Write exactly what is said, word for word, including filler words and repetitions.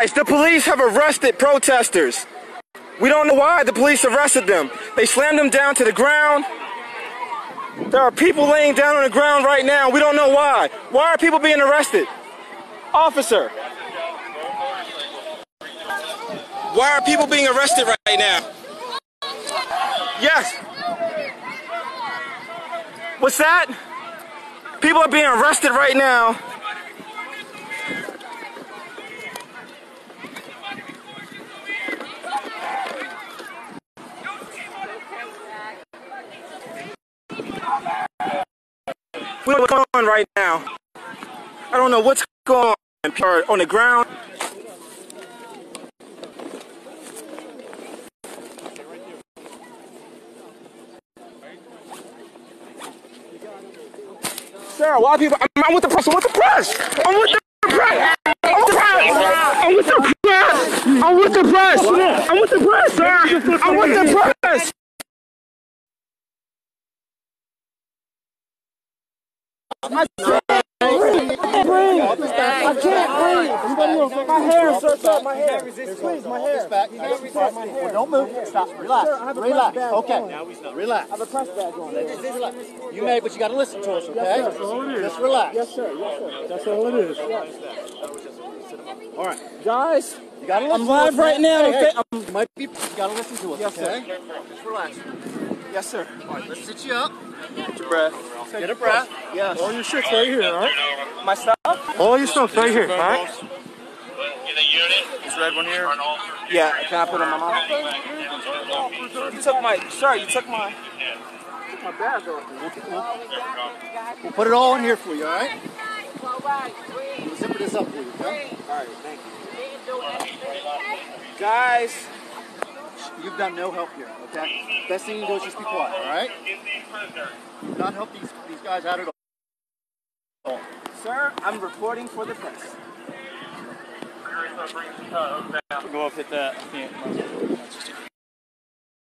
The police have arrested protesters. We don't know why the police arrested them. They slammed them down to the ground. There are people laying down on the ground right now. We don't know why. Why are people being arrested? Officer. Why are people being arrested right now? Yes. What's that? People are being arrested right now. We don't know what's going on right now. I don't know what's going on. People are on the ground. Sarah, why people? I'm, I'm with the press. I'm with the press. I'm with the press. I'm with the press. I'm with the press. I'm with the press. I'm with the press, sir. I'm with the press. I can't breathe. I can't breathe. My hair is sir, sir, my hair. Please, my hair. Well, don't move. Stop. Relax. Relax. Okay. Relax. I have a press bag on. You may, but you got to listen to us, okay? Just relax. Yes, sir. Yes, sir. That's all it is. All right, guys. You got to listen. I'm live right now. Okay. I might be. You got to listen to us. Yes, sir. Just relax. Yes, sir. All right. Let's sit you up. Get your breath. Get a breath. Yes. All your shit's right here, all right? My stuff? All your stuff's right here, all right? This red one here? Yeah, can I put it on my mouth? You took my, sorry, you took my, you took my bag off. We'll, we'll put it all in here for you, all right? We'll zip this up for you, okay? All right, thank you. Guys. You've done no help here, okay? Best thing you can do is just be quiet, all right? You've not helped these, these guys out at all. Sir, I'm reporting for the press. Go up, hit that.